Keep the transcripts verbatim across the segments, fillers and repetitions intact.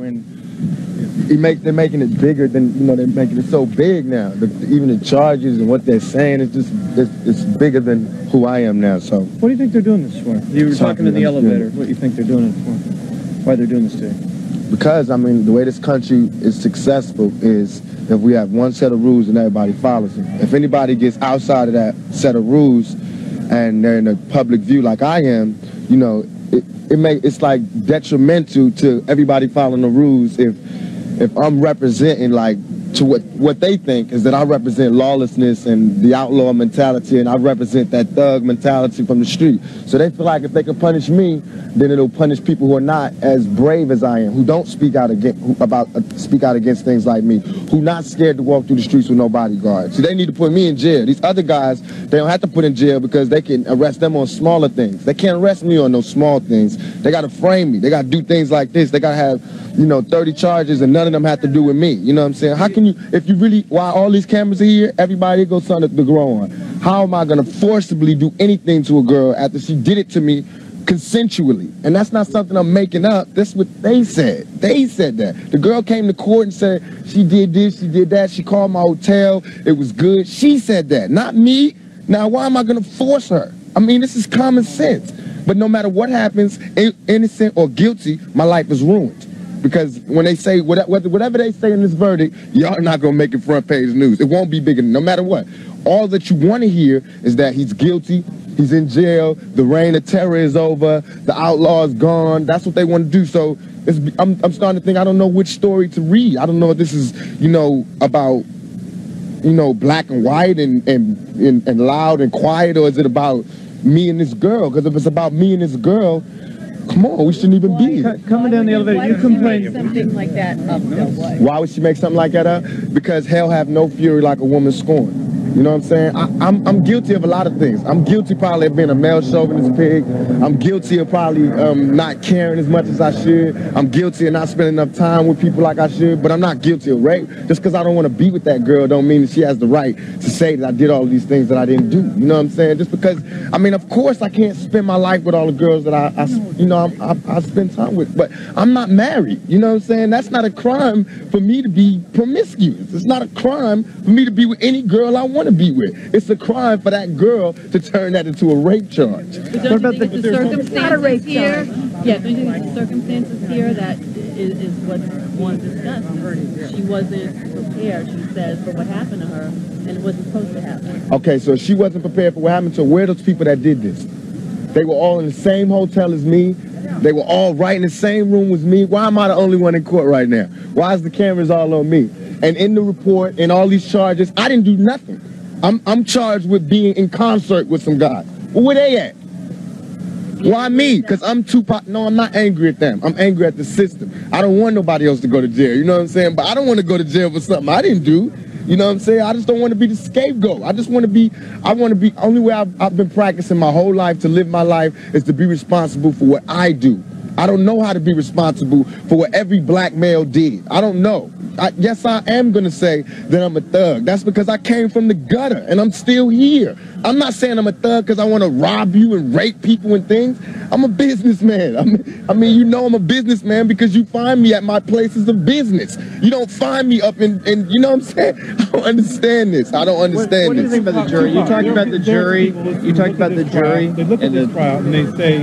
When he make, they're making it bigger than, you know, they're making it so big now. The, even the charges and what they're saying, it's just, it's, it's bigger than who I am now, so. What do you think they're doing this for? You were talking, talking in the elevator, what you think they're doing it for? Why they're doing this to you? Because, I mean, the way this country is successful is if we have one set of rules and everybody follows them. If anybody gets outside of that set of rules and they're in the public view like I am, you know, It, it make, it's like detrimental to everybody following the rules if if I'm representing like to what what they think is that I represent lawlessness and the outlaw mentality, and I represent that thug mentality from the street. So they feel like if they can punish me, then it'll punish people who are not as brave as I am, who don't speak out against, who about uh, speak out against things like me, who not scared to walk through the streets with no bodyguard. So they need to put me in jail. These other guys, they don't have to put in jail because they can arrest them on smaller things. They can't arrest me on those small things. They got to frame me. They got to do things like this. They got to have, you know, thirty charges and none of them have to do with me. You know what I'm saying? How can you, if you really, while all these cameras are here, everybody goes something to grow on. How am I going to forcibly do anything to a girl after she did it to me consensually? And that's not something I'm making up. That's what they said. They said that. The girl came to court and said, she did this, she did that. She called my hotel. It was good. She said that, not me. Now, why am I going to force her? I mean, this is common sense. But no matter what happens, innocent or guilty, my life is ruined. Because when they say, whatever, whatever they say in this verdict, y'all are not going to make it front page news. It won't be big, no matter what. All that you want to hear is that he's guilty, he's in jail, the reign of terror is over, the outlaw is gone. That's what they want to do. So it's, I'm, I'm starting to think I don't know which story to read. I don't know if this is, you know, about, you know, black and white and, and, and, and loud and quiet, or is it about me and this girl? Because if it's about me and this girl, come on, we shouldn't even be here. Coming down the elevator, you complain. Something like that up, though. Why would she make something like that up? Because hell have no fury like a woman scorned. You know what I'm saying? I, I'm, I'm guilty of a lot of things. I'm guilty probably of being a male chauvinist pig. I'm guilty of probably um, not caring as much as I should. I'm guilty of not spending enough time with people like I should, but I'm not guilty of rape. Just because I don't want to be with that girl don't mean that she has the right to say that I did all of these things that I didn't do. You know what I'm saying? Just because, I mean, of course I can't spend my life with all the girls that I, I you know, I, I, I spend time with, but I'm not married. You know what I'm saying? That's not a crime for me to be promiscuous. It's not a crime for me to be with any girl I want to be with. It's a crime for that girl to turn that into a rape charge. But don't you think the circumstances here? Yeah, don't you think the circumstances here that is, is what one discussed? She wasn't prepared, she says, for what happened to her, and it wasn't supposed to happen. Okay, so she wasn't prepared for what happened to her. Where are those people that did this? They were all in the same hotel as me. They were all right in the same room as me. Why am I the only one in court right now? Why is the cameras all on me? And in the report and all these charges, I didn't do nothing. I'm, I'm charged with being in concert with some guy. Well, where they at? Why me? Because I'm too pop. No, I'm not angry at them. I'm angry at the system. I don't want nobody else to go to jail. You know what I'm saying? But I don't want to go to jail for something I didn't do. You know what I'm saying? I just don't want to be the scapegoat. I just want to be, I want to be, only way I've, I've been practicing my whole life to live my life is to be responsible for what I do. I don't know how to be responsible for what every black male did. I don't know. I, yes, I am going to say that I'm a thug. That's because I came from the gutter and I'm still here. I'm not saying I'm a thug because I want to rob you and rape people and things. I'm a businessman. I mean, I mean, you know I'm a businessman because you find me at my places of business. You don't find me up in, in you know what I'm saying? I don't understand this. I don't understand what, what this. What do you think about the jury? You talked about the jury. You talked about the jury. They look at this trial and they say,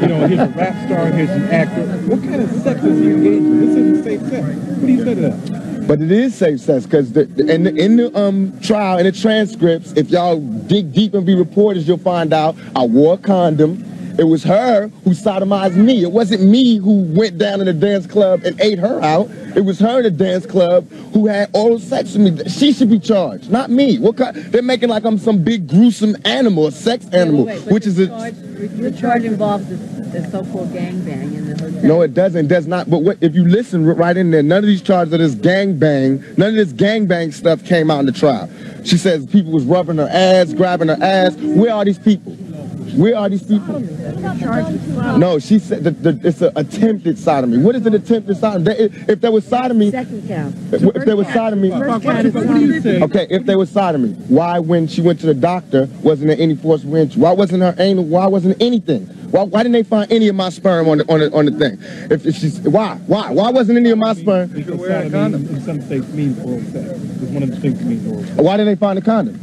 you know, here's a rap star, here's an actor. What kind of sex is he engaged in? This isn't safe sex. What do you say to that? But it is safe sex because in the, in the um, trial, in the transcripts, if y'all dig deep and be reporters, you'll find out I wore a condom. It was her who sodomized me. It wasn't me who went down in the dance club and ate her out. It was her in the dance club who had oral sex with me. She should be charged, not me. What kind, they're making like I'm some big gruesome animal, a sex animal, wait, wait, wait, which is a... Charge, your charge involves the, the so-called gangbang in the hotel. No, it doesn't. It does not. But what, if you listen right in there, none of these charges of this gangbang, none of this gangbang stuff came out in the trial. She says people was rubbing her ass, grabbing her ass. Where are these people? Where are these people? No, she said that the, it's an attempted sodomy. What is an attempted sodomy? If there was sodomy, second count. If there was sodomy, okay. If there was sodomy, why, when she went to the doctor, wasn't there any forcible entry? Why wasn't her anal? Why wasn't anything? Why, why didn't they find any of my sperm on the on the, on the thing? If, if she's why why why wasn't any of my sperm? Because sodomy in some states means oral sex. It's one of the things that means oral sex. Why didn't they find a condom?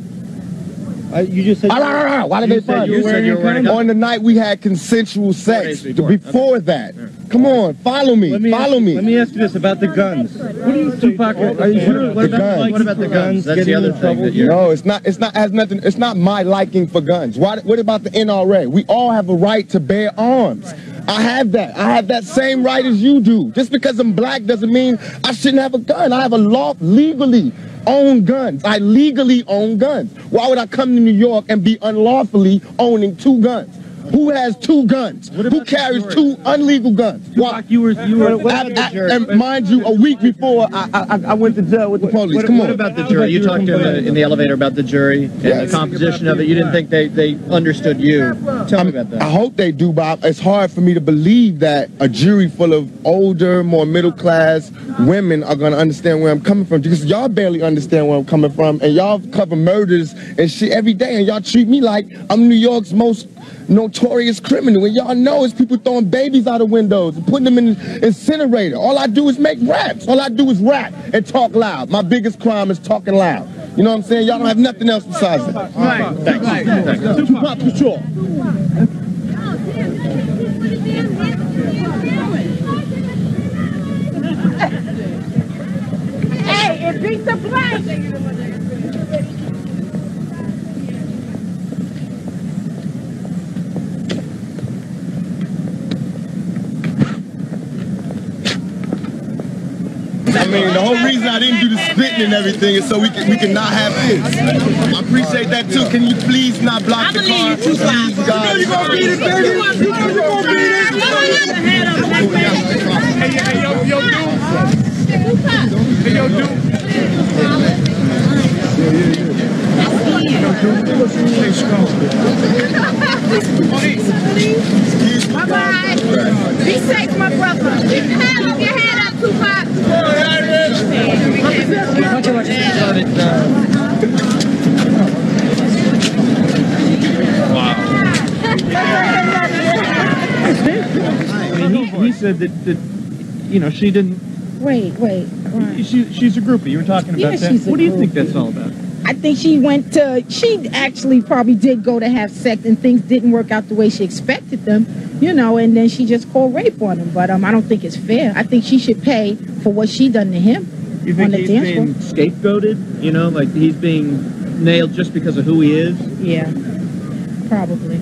Uh, you just said. Ah, you, ah, ah, why did they find you? Said you were on the night we had consensual sex. Before okay. that, yeah. Come on, follow me, me follow me. You, let me ask you this about the guns. What do you, Tupac? Are you sure? What about, like, what about the guns? That's the other thing. That you're... No, it's not. It's not has nothing. It's not my liking for guns. Why, what about the N R A? We all have a right to bear arms. Right. I have that. I have that same right as you do. Just because I'm black doesn't mean I shouldn't have a gun. I have a law legally. Own guns. I legally own guns. Why would I come to New York and be unlawfully owning two guns? Who has two guns? Who carries two unlegal guns? Why? You were, you were, I, I, and mind you, a week before I, I, I went to jail with the police. What, Come what on. What about the jury? You talked to him in the elevator about the jury and yes. the composition of it. You didn't think they, they understood you. Tell I'm, me about that. I hope they do, Bob. It's hard for me to believe that a jury full of older, more middle-class women are going to understand where I'm coming from. Because y'all barely understand where I'm coming from. And y'all cover murders and shit every day. And y'all treat me like I'm New York's most... notorious criminal, and y'all know is people throwing babies out of windows and putting them in the incinerator. All I do is make raps. All I do is rap and talk loud. My biggest crime is talking loud. You know what I'm saying? Y'all don't have nothing else besides that. All right. Thanks. Right. Thanks. Right. Tupac Patrol. Hey, it beats the black. I mean, the whole reason I didn't do the spitting and everything is so we can we can not have this. I appreciate that too. Can you please not block the car? Please, God. You gonna beat it, baby? You gonna beat it? Hey, hey, yo, yo, dude. Hey, yo, dude. Bye bye. Be safe, my brother. Keep your head up, your head up, Tupac. He, he said that, that, you know, she didn't... Wait, wait. She, she's a groupie. You were talking about yeah, that. What do you groupie. think that's all about? I think she went to... She actually probably did go to have sex and things didn't work out the way she expected them, you know, and then she just called rape on him. But um, I don't think it's fair. I think she should pay for what she done to him on the dance floor. You think he's being scapegoated? You know, like he's being nailed just because of who he is? Yeah, probably.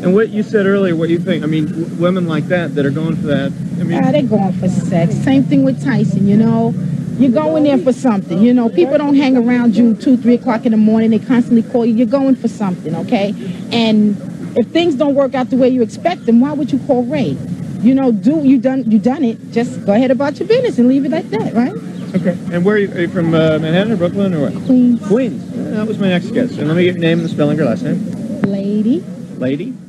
And what you said earlier, what you think, I mean, w women like that, that are going for that, I mean... Yeah, they're going for sex. Same thing with Tyson, you know. You're going there for something, you know. People don't hang around you two, three o'clock in the morning. They constantly call you. You're going for something, okay? And if things don't work out the way you expect them, why would you call rape? You know, do you done you done it. Just go ahead about your business and leave it like that, right? Okay. And where are you, are you from, uh, Manhattan or Brooklyn or what? Queens. Queens. Yeah, that was my next guess. And let me get your name and the spelling of your last name. Lady. Lady.